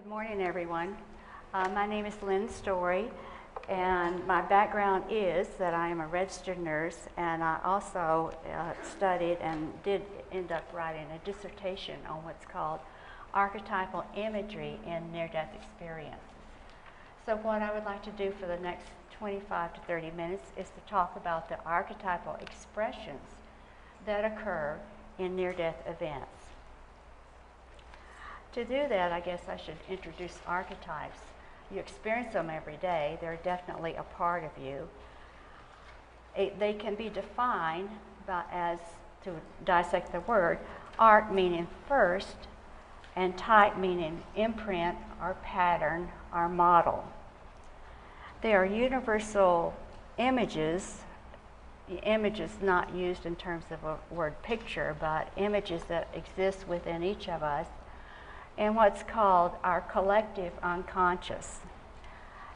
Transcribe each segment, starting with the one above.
Good morning, everyone. My name is Lynn Story, and my background is that I am a registered nurse, and I also studied and did end up writing a dissertation on what's called archetypal imagery in near-death experiences. So what I would like to do for the next 25 to 30 minutes is to talk about the archetypal expressions that occur in near-death events. To do that, I guess I should introduce archetypes. You experience them every day. They're definitely a part of you. They can be defined by, as to dissect the word, arch meaning first, and type meaning imprint or pattern or model. They are universal images, not used in terms of a word picture, but images that exist within each of us, and what's called our collective unconscious.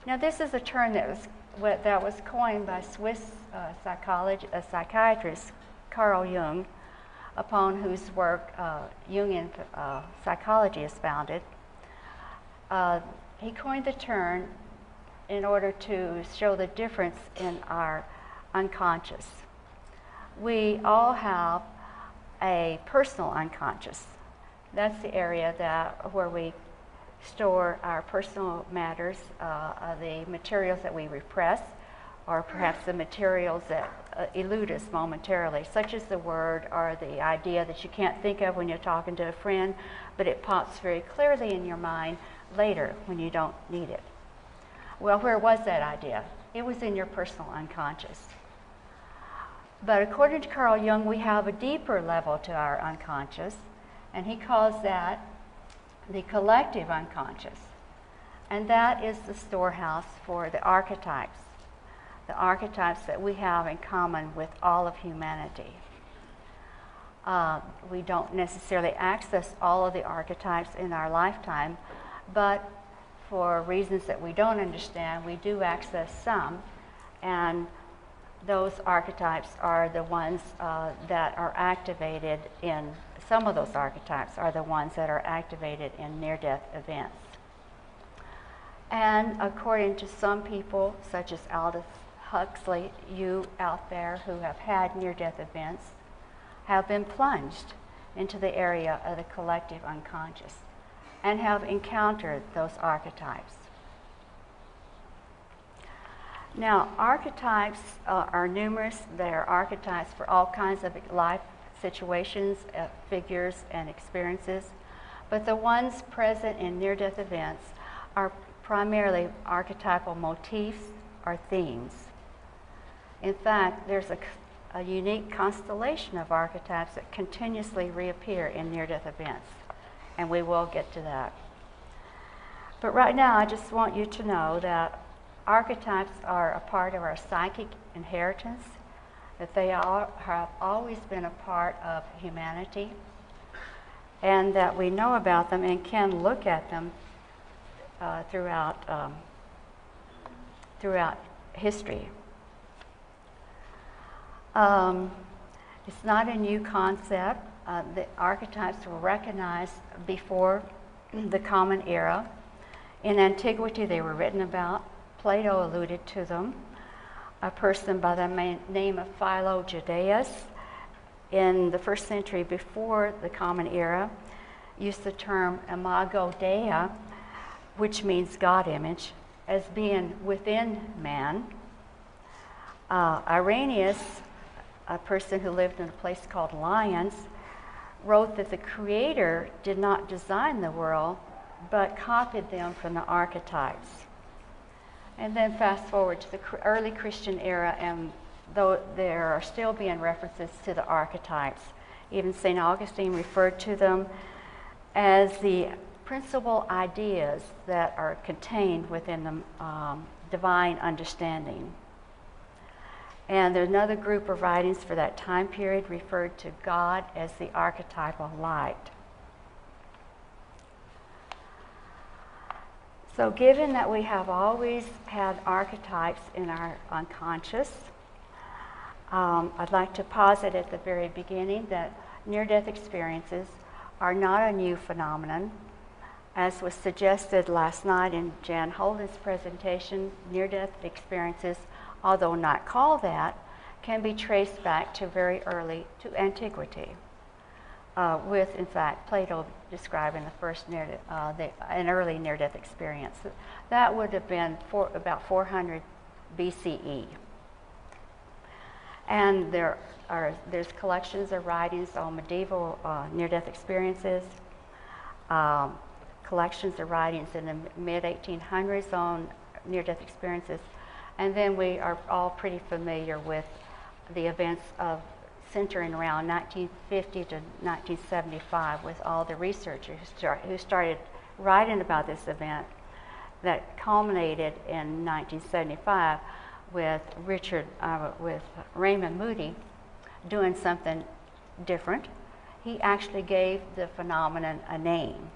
Now, this is a term that was coined by Swiss psychiatrist Carl Jung, upon whose work Jungian psychology is founded. He coined the term in order to show the difference in our unconscious. We all have a personal unconscious. That's the area where we store our personal matters, the materials that we repress, or perhaps the materials that elude us momentarily, such as the word or the idea that you can't think of when you're talking to a friend, but it pops very clearly in your mind later when you don't need it. Well, where was that idea? It was in your personal unconscious. But according to Carl Jung, we have a deeper level to our unconscious, and he calls that the collective unconscious. And that is the storehouse for the archetypes that we have in common with all of humanity. We don't necessarily access all of the archetypes in our lifetime, but for reasons that we don't understand, we do access some, and those archetypes are the ones that are activated in, some of those archetypes are the ones that are activated in near-death events. And according to some people, such as Aldous Huxley, you out there who have had near-death events have been plunged into the area of the collective unconscious and have encountered those archetypes. Now, archetypes are numerous. There are archetypes for all kinds of life situations, figures, and experiences. But the ones present in near-death events are primarily archetypal motifs or themes. In fact, there's a unique constellation of archetypes that continuously reappear in near-death events, and we will get to that. But right now, I just want you to know that archetypes are a part of our psychic inheritance, that they have always been a part of humanity, and that we know about them and can look at them throughout history. It's not a new concept. The archetypes were recognized before the Common Era. In antiquity, they were written about. Plato alluded to them. A person by the name of Philo Judeus in the 1st century before the Common Era used the term imago Dei, which means God image, as being within man. Irenaeus, a person who lived in a place called Lyons, wrote that the Creator did not design the world, but copied them from the archetypes. And then fast forward to the early Christian era, and though there are still being references to the archetypes, even St. Augustine referred to them as the principal ideas that are contained within the divine understanding. And there's another group of writings for that time period referred to God as the archetypal light. So given that we have always had archetypes in our unconscious, I'd like to posit at the very beginning that near-death experiences are not a new phenomenon. as was suggested last night in Jan Holden's presentation, near-death experiences, although not called that, can be traced back to very early, to antiquity, with, in fact, Plato describing the first an early near-death experience. That would have been about 400 BCE. And there's collections of writings on medieval near-death experiences, collections of writings in the mid-1800s on near-death experiences, and then we are all pretty familiar with the events of centering around 1950 to 1975 with all the researchers who started writing about this event that culminated in 1975 with Raymond Moody doing something different. He actually gave the phenomenon a name.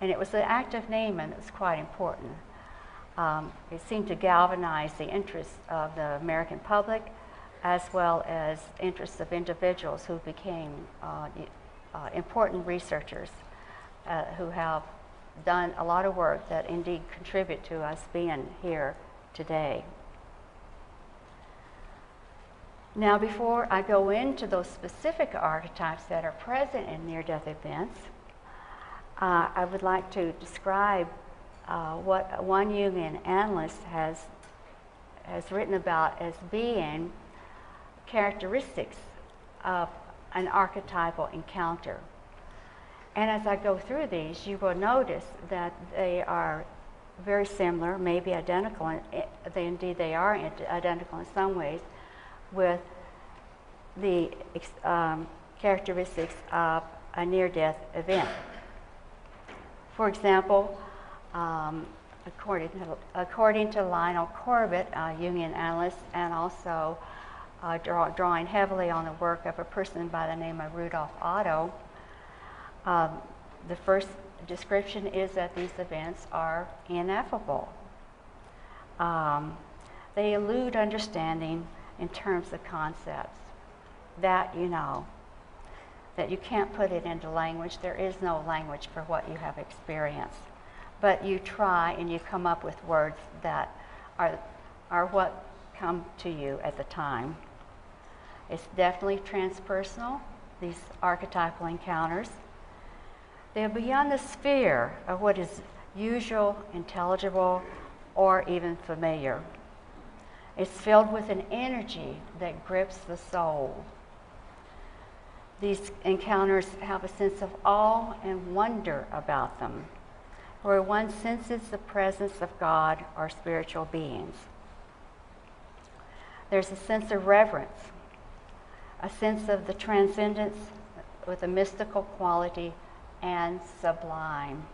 And it was the act of naming that was quite important. It seemed to galvanize the interests of the American public as well as interests of individuals who became important researchers who have done a lot of work that indeed contribute to us being here today. Now, before I go into those specific archetypes that are present in near-death events, I would like to describe what one Jungian analyst has written about as being characteristics of an archetypal encounter. And as I go through these, you will notice that they are very similar, maybe identical, and indeed they are identical in some ways, with the characteristics of a near-death event. For example, according to Lionel Corbett, a Jungian analyst, and also drawing heavily on the work of a person by the name of Rudolf Otto, the first description is that these events are ineffable. They elude understanding in terms of concepts, that you know, that you can't put it into language. There is no language for what you have experienced. But you try and you come up with words that are what come to you at the time. It's definitely transpersonal, these archetypal encounters. They're beyond the sphere of what is usual, intelligible, or even familiar. It's filled with an energy that grips the soul. These encounters have a sense of awe and wonder about them, where one senses the presence of God or spiritual beings. There's a sense of reverence, a sense of the transcendence with a mystical quality and sublime.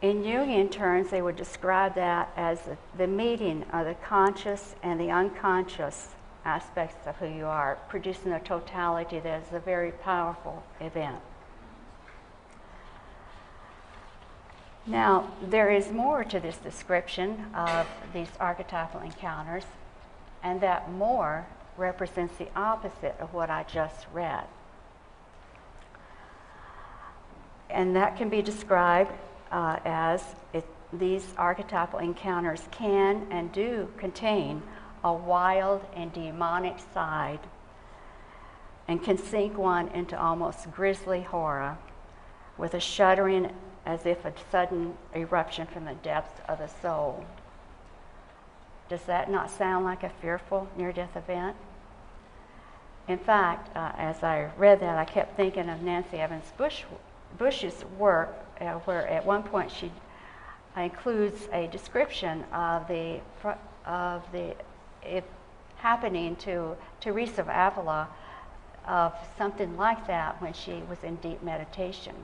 In Jungian terms, they would describe that as the meeting of the conscious and the unconscious aspects of who you are, producing a totality that is a very powerful event. Now, there is more to this description of these archetypal encounters, and that more represents the opposite of what I just read. And that can be described these archetypal encounters can and do contain a wild and demonic side and can sink one into almost grisly horror with a shuddering as if a sudden eruption from the depths of the soul. Does that not sound like a fearful near-death event? In fact, as I read that, I kept thinking of Nancy Evans Bush's work, where at one point she includes a description of the happening to Teresa of Avila of something like that when she was in deep meditation.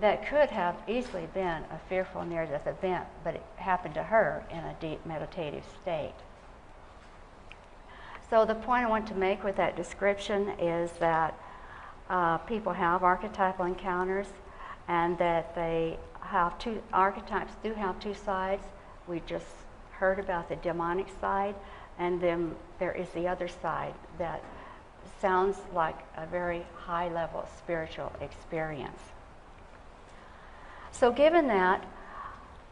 That could have easily been a fearful near-death event, but it happened to her in a deep meditative state. So the point I want to make with that description is that people have archetypal encounters, and that they have archetypes do have two sides. We just heard about the demonic side, and then there is the other side that sounds like a very high level spiritual experience. So given that,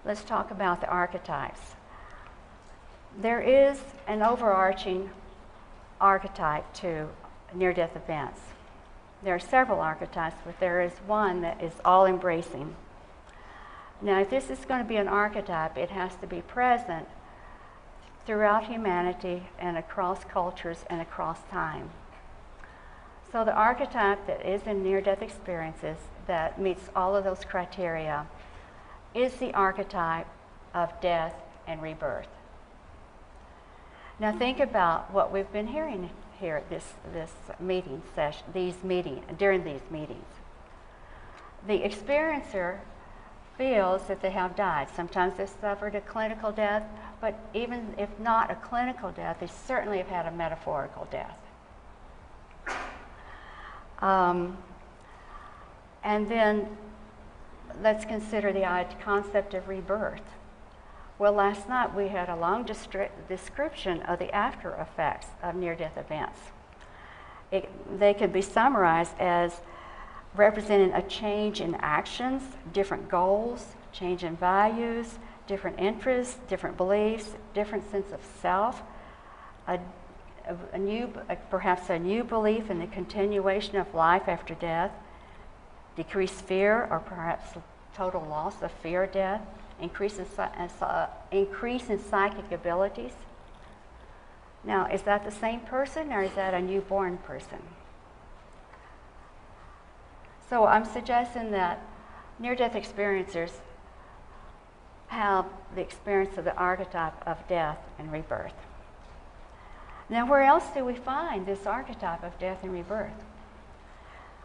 let's talk about the archetypes. There is an overarching archetype to near-death events. There are several archetypes, but there is one that is all-embracing. Now, if this is going to be an archetype, it has to be present throughout humanity and across cultures and across time. So the archetype that is in near-death experiences that meets all of those criteria is the archetype of death and rebirth. Now think about what we've been hearing here at this meeting session, during these meetings. The experiencer feels that they have died. Sometimes they've suffered a clinical death, but even if not a clinical death, they certainly have had a metaphorical death. And then let's consider the concept of rebirth. Well, last night we had a long description of the after effects of near-death events. They could be summarized as representing a change in actions, different goals, change in values, different interests, different beliefs, different sense of self, perhaps a new belief in the continuation of life after death, decreased fear, or perhaps total loss of fear of death, increase in psychic abilities. Now, is that the same person or is that a newborn person? So I'm suggesting that near-death experiencers have the experience of the archetype of death and rebirth. Now, where else do we find this archetype of death and rebirth?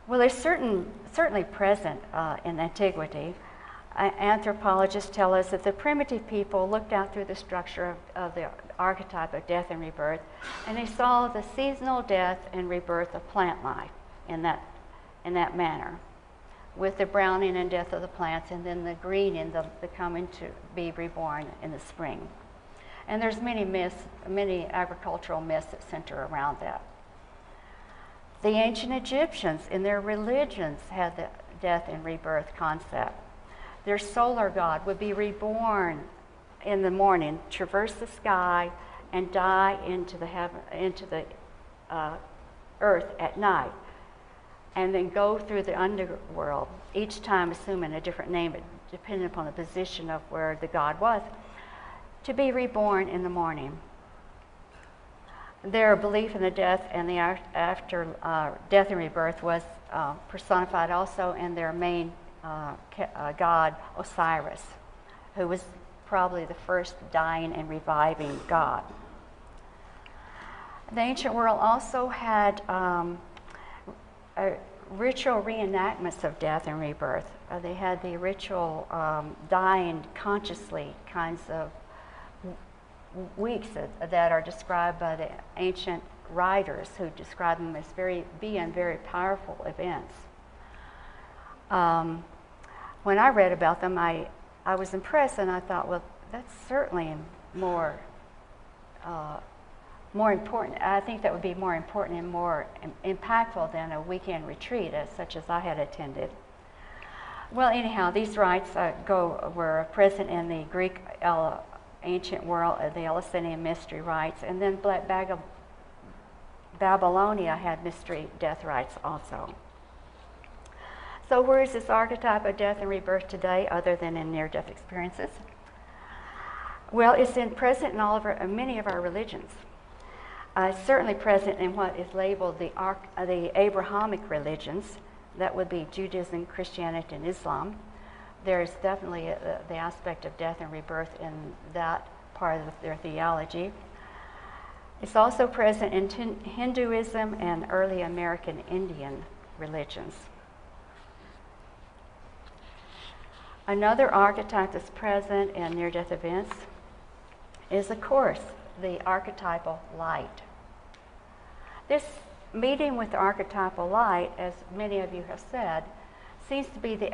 Well, they're certainly present in antiquity. Anthropologists tell us that the primitive people looked out through the structure of the archetype of death and rebirth, and they saw the seasonal death and rebirth of plant life in that manner, with the browning and death of the plants, and then the green in the coming to be reborn in the spring. And there's many agricultural myths that center around that. The ancient Egyptians, in their religions, had the death and rebirth concept. Their solar god would be reborn in the morning, traverse the sky, and die into the earth at night, and then go through the underworld, each time assuming a different name, depending upon the position of where the god was, to be reborn in the morning. Their belief in the death and the after death and rebirth was personified also in their main god, Osiris, who was probably the first dying and reviving god. The ancient world also had ritual reenactments of death and rebirth. They had the ritual dying consciously kinds of weeks that are described by the ancient writers, who describe them as being very powerful events. When I read about them, I was impressed, and I thought, well, that's certainly more important. I think that would be more important and more impactful than a weekend retreat, such as I had attended. Well, anyhow, these rites were present in the Greek ancient world, the Eleusinian mystery rites, and then Babylonia had mystery death rites also. So where is this archetype of death and rebirth today, other than in near-death experiences? Well, it's present in many of our religions. It's certainly present in what is labeled the Abrahamic religions. That would be Judaism, Christianity, and Islam. There's definitely the aspect of death and rebirth in that part of their theology. It's also present in Hinduism and early American Indian religions. Another archetype that's present in near-death events is, of course, the archetypal light. This meeting with the archetypal light, as many of you have said, seems to be the